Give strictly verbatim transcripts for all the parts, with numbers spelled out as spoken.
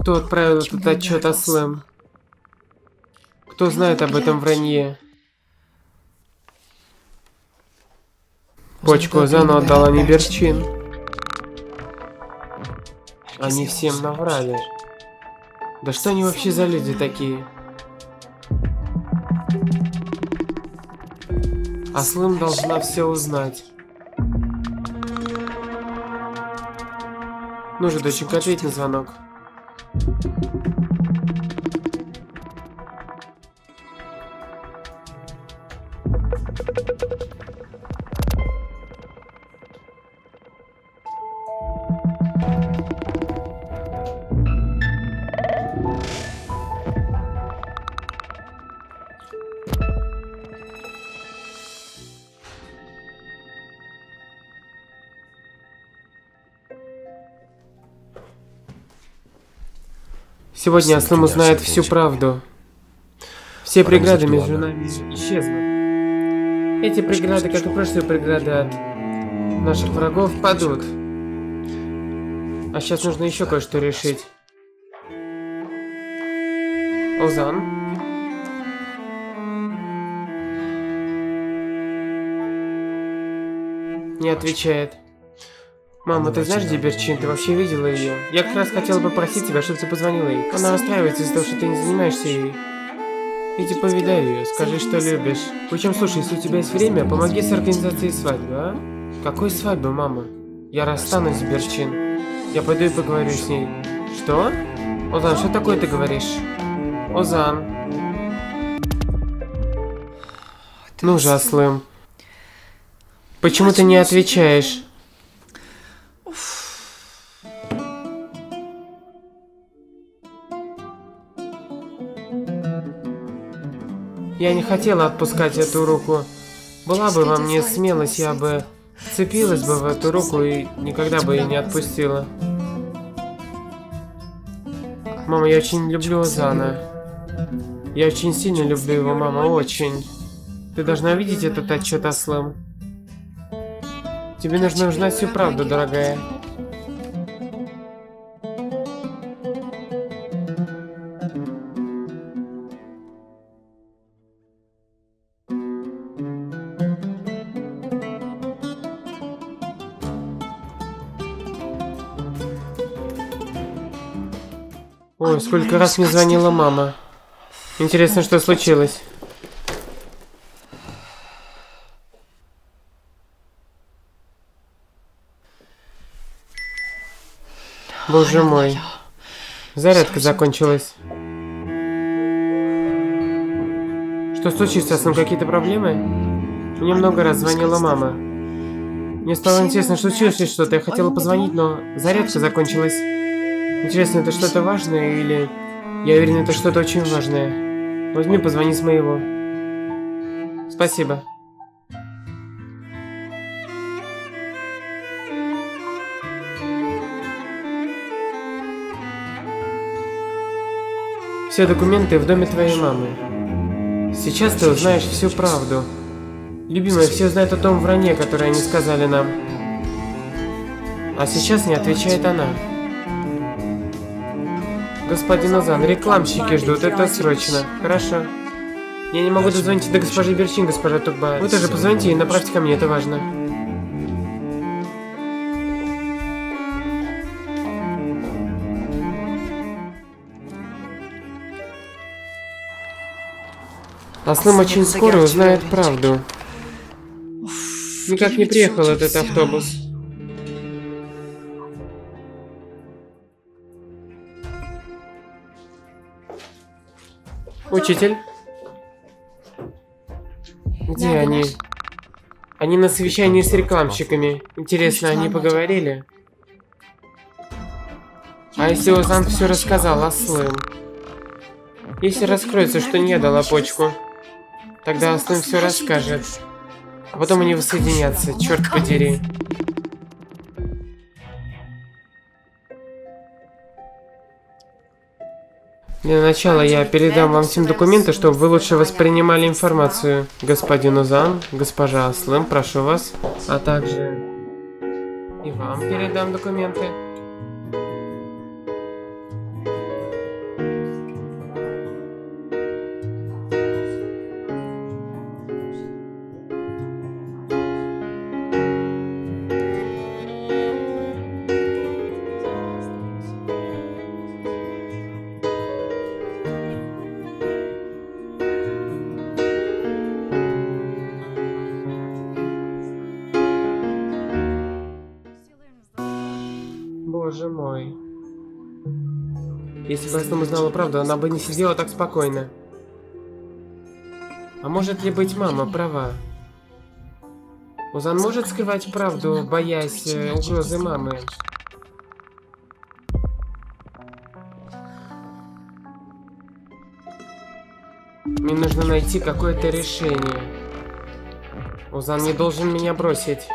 Кто отправил этот отчет о Слэм? Кто знает об этом вранье? Почку Озану отдала не Берчин. Они всем наврали. Да что они вообще за люди такие? Аслым должна все узнать. Ну же, доченька, ответь на звонок. Сегодня Аслым узнает всю правду. Все преграды между нами исчезнут. Эти преграды, как и прошлые преграды от наших врагов, падут. А сейчас нужно еще кое-что решить. Озан? Не отвечает. Мама, ты знаешь, где Берчин? Ты вообще видела ее? Я как раз хотела бы просить тебя, чтобы ты позвонила ей. Она расстраивается из-за того, что ты не занимаешься ей. Иди повидай ее, скажи, что любишь. Причем, слушай, если у тебя есть время, помоги с организацией свадьбы, а? Какой свадьбы, мама? Я расстанусь с Берчин. Я пойду и поговорю с ней. Что? Озан, что такое ты говоришь? Озан. Ну же, Аслым. Почему ты не отвечаешь? Я не хотела отпускать эту руку. Была бы во мне смелость, я бы вцепилась бы в эту руку и никогда бы ее не отпустила. Мама, я очень люблю Озана. Я очень сильно люблю его, мама, очень. Ты должна видеть этот отчет о Слэм. Тебе нужно узнать всю правду, дорогая. Ой, сколько раз мне звонила мама. Интересно, что случилось. Боже мой. Зарядка закончилась. Что случилось, Аслым? Какие-то проблемы? Мне много раз звонила мама. Мне стало интересно, что случилось что-то. Я хотела позвонить, но зарядка закончилась. Интересно, это что-то важное или... Я уверен, это что-то очень важное. Возьми, позвони с моего. Спасибо. Все документы в доме твоей мамы. Сейчас ты узнаешь всю правду. Любимая, все знают о том вранье, которое они сказали нам. А сейчас не отвечает она. Господин Озан, рекламщики ждут, это срочно. Хорошо. Я не могу дозвонить до госпожи Берчин, госпожа Тукба. Вы тоже позвоните и направьте ко мне, это важно. Аслым очень скоро узнает правду. Никак не приехал этот автобус. Учитель? Где они? Они на совещании с рекламщиками. Интересно, они поговорили? А если Озан все рассказал Аслым? Если раскроется, что не дала почку, тогда Аслым все расскажет. А потом они воссоединятся, черт подери. Для начала я передам вам всем документы, чтобы вы лучше воспринимали информацию. Господин Озан, госпожа Аслым, прошу вас. А также и вам передам документы. Боже мой. Если бы Аслым узнала правду, она бы не сидела так спокойно. А может ли быть мама права? Озан может скрывать правду, боясь угрозы мамы? Мне нужно найти какое-то решение. Озан не должен меня бросить.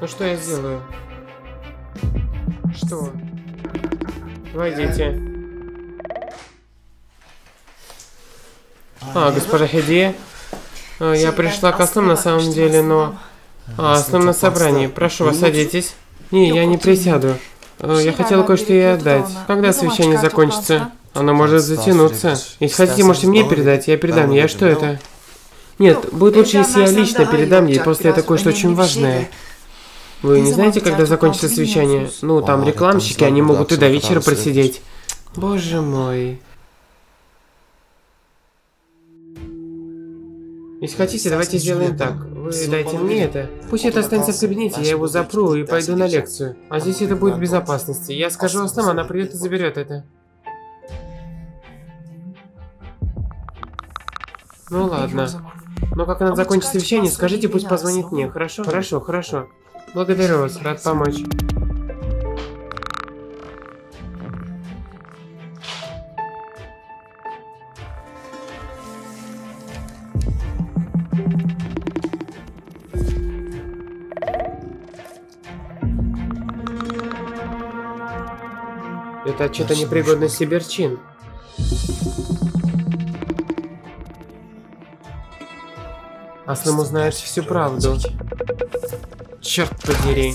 Ну что я сделаю? Что? Войдите. А, госпожа Хеде. Я пришла к Аслым на самом деле, но... А, Аслым на собрании. Прошу вас, садитесь. Не, я не присяду. Я хотела кое-что ей отдать. Когда совещание закончится? Оно может затянуться. Если хотите, можете мне передать, я передам. Я что это? Нет, будет лучше, если я лично передам ей, просто это кое-что очень важное. Вы не знаете, когда закончится совещание? Ну, там рекламщики, они могут и до вечера просидеть. Боже мой. Если хотите, давайте сделаем так. Вы дайте мне это. Пусть это останется в кабинете, я его запру и пойду на лекцию. А здесь это будет в безопасности. Я скажу Аслым, она придет и заберет это. Ну ладно. Но как она закончит совещание, скажите, пусть позвонит мне, хорошо? Хорошо, хорошо. Благодарю вас, рад помочь. Это отчет о непригодности Берчин. Аслым узнает всю правду. Черт подери.